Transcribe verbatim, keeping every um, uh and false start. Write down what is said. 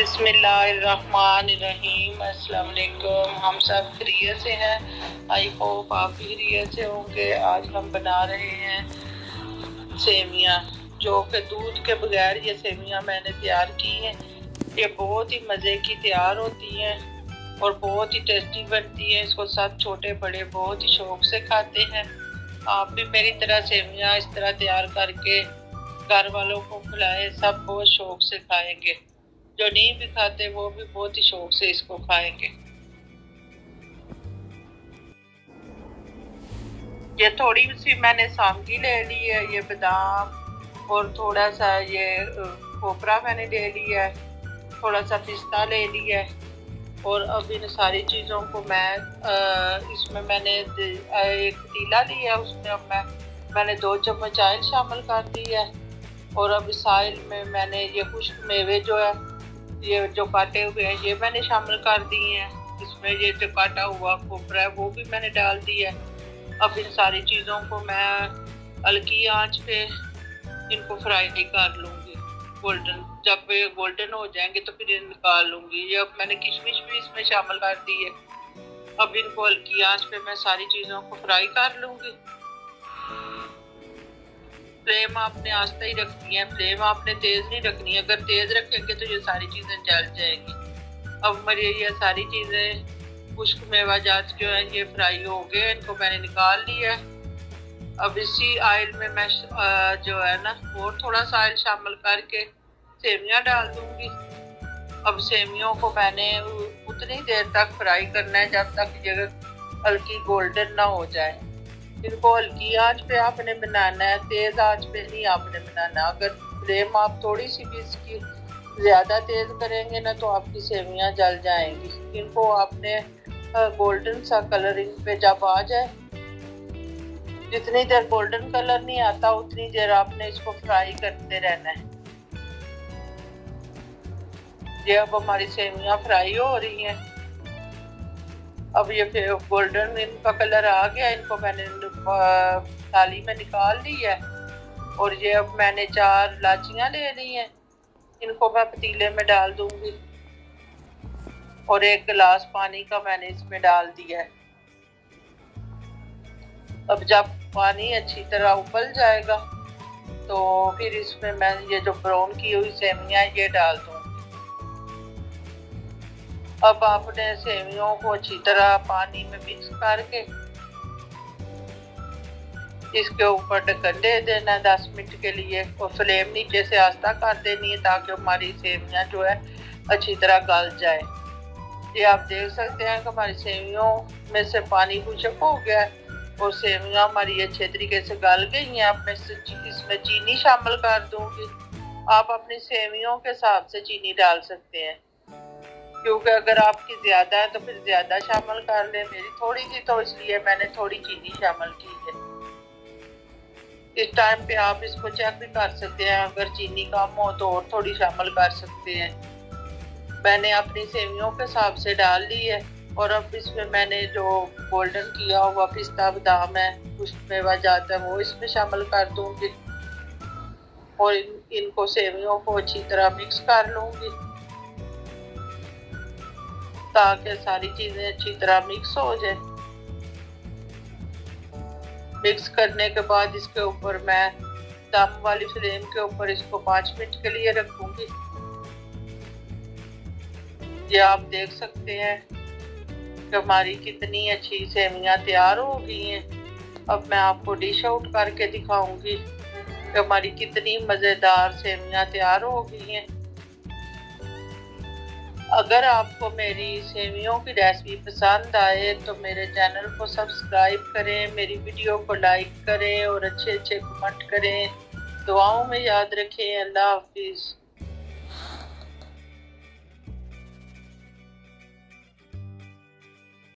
बिस्मिल्लाहिर्रहमानिर्रहीम। अस्सलाम वालेकुम। हम सब खैरियत से हैं। आई होप आप भी खैरियत से होंगे। आज हम बना रहे हैं सेवियाँ, जो कि दूध के बगैर ये सेवियाँ मैंने तैयार की हैं। ये बहुत ही मज़े की तैयार होती हैं और बहुत ही टेस्टी बनती है। इसको सब छोटे बड़े बहुत ही शौक़ से खाते हैं। आप भी मेरी तरह सेवियाँ इस तरह तैयार करके घर वालों को खिलाएं, सब बहुत शौक़ से खाएंगे। जो नहीं भी खाते वो भी बहुत ही शौक से इसको खाएंगे। ये थोड़ी सी मैंने सामगी ले ली है, ये बादाम और थोड़ा सा ये खोपरा मैंने ले लिया है, थोड़ा सा पिस्ता ले लिया है। और अब इन सारी चीज़ों को मैं आ, इसमें मैंने एक पतीला लिया, उसमें अब मैं मैंने दो चम्मच आयल शामिल कर दिया है। और अब इस आयल में मैंने ये खुश्क मेवे जो है, ये जो काटे हुए हैं, ये मैंने शामिल कर दिए हैं। इसमें ये जो काटा हुआ खोपरा है वो भी मैंने डाल दिया है। अब इन सारी चीज़ों को मैं हल्की आंच पे इनको फ्राई कर लूँगी। गोल्डन जब ये गोल्डन हो जाएंगे तो फिर निकाल लूँगी। ये अब मैंने किशमिश भी इसमें शामिल कर दी है। अब इनको हल्की आंच पे मैं सारी चीज़ों को फ्राई कर लूँगी। फ्लेम आपने आस्ता ही रखनी है, फ्लेम आपने तेज़ नहीं रखनी है। अगर तेज़ रखेंगे तो ये सारी चीज़ें जल जाएंगी। अब मेरी ये सारी चीज़ें खुश्क मेवा जात जो है ये फ्राई हो गए, इनको मैंने निकाल लिया। अब इसी आयल में मैं जो है ना और थोड़ा सा आयल शामिल करके सेवियाँ डाल दूँगी। अब सेवियों को मैंने उतनी देर तक फ्राई करना है जब तक ये हल्की गोल्डन ना हो जाए। इनको हल्की आंच पे आपने बनाना है, तेज़ आंच पे नहीं आपने बनाना। अगर फ्लेम आप थोड़ी सी भी इसकी ज़्यादा तेज़ करेंगे ना तो आपकी सेवियाँ जल जाएंगी। इनको आपने गोल्डन सा कलर इन पे जब आ जाए, जितनी देर गोल्डन कलर नहीं आता उतनी देर आपने इसको फ्राई करते रहना है। ये अब हमारी सेवियाँ फ्राई हो रही हैं। अब ये फिर गोल्डन इनका कलर आ गया, इनको मैंने थाली में निकाल ली है। और ये अब मैंने चार इलायचियाँ ले ली हैं, इनको मैं पतीले में डाल दूँगी। और एक गिलास पानी का मैंने इसमें डाल दिया है। अब जब पानी अच्छी तरह उबल जाएगा तो फिर इसमें मैं ये जो ब्राउन की हुई सेवियाँ ये डाल दूँगी। अब आपने सेवियों को अच्छी तरह पानी में मिक्स करके इसके ऊपर ढक्कन दे देना है दस मिनट के लिए। और फ्लेम नीचे से आस्ता कर देनी है ताकि हमारी सेवियाँ जो है अच्छी तरह गल जाए। ये आप देख सकते हैं कि हमारी सेवियों में से पानी खुश्क हो गया है और सेवियाँ हमारी अच्छे तरीके से गल गई हैं। अब मैं इसमें चीनी शामिल कर दूँगी। आप अपनी सेवियों के हिसाब से चीनी डाल सकते हैं, क्योंकि अगर आपकी ज़्यादा है तो फिर ज़्यादा शामिल कर लें। मेरी थोड़ी सी तो इसलिए मैंने थोड़ी चीनी शामिल की है। इस टाइम पे आप इसको चेक भी कर सकते हैं, अगर चीनी कम हो तो और थोड़ी शामिल कर सकते हैं। मैंने अपनी सेवियों के हिसाब से डाल ली है। और अब इसमें मैंने जो गोल्डन किया हुआ पिस्ता बादाम है, खुश्क मेवा जात है, वो इसमें शामिल कर दूँगी। और इन, इनको सेवियों को अच्छी तरह मिक्स कर लूँगी ताकि सारी चीज़ें अच्छी तरह मिक्स हो जाए। मिक्स करने के बाद इसके ऊपर मैं दम वाली फ्लेम के ऊपर इसको पाँच मिनट के लिए रखूंगी। ये आप देख सकते हैं कि हमारी कितनी अच्छी सेवियाँ तैयार हो गई हैं। अब मैं आपको डिश आउट करके दिखाऊंगी कि हमारी कितनी मज़ेदार सेवियाँ तैयार हो गई हैं। अगर आपको मेरी सेवियों की रेसिपी पसंद आए तो मेरे चैनल को सब्सक्राइब करें, मेरी वीडियो को लाइक करें और अच्छे अच्छे कमेंट करें। दुआओं में याद रखें। अल्लाह हाफिज़।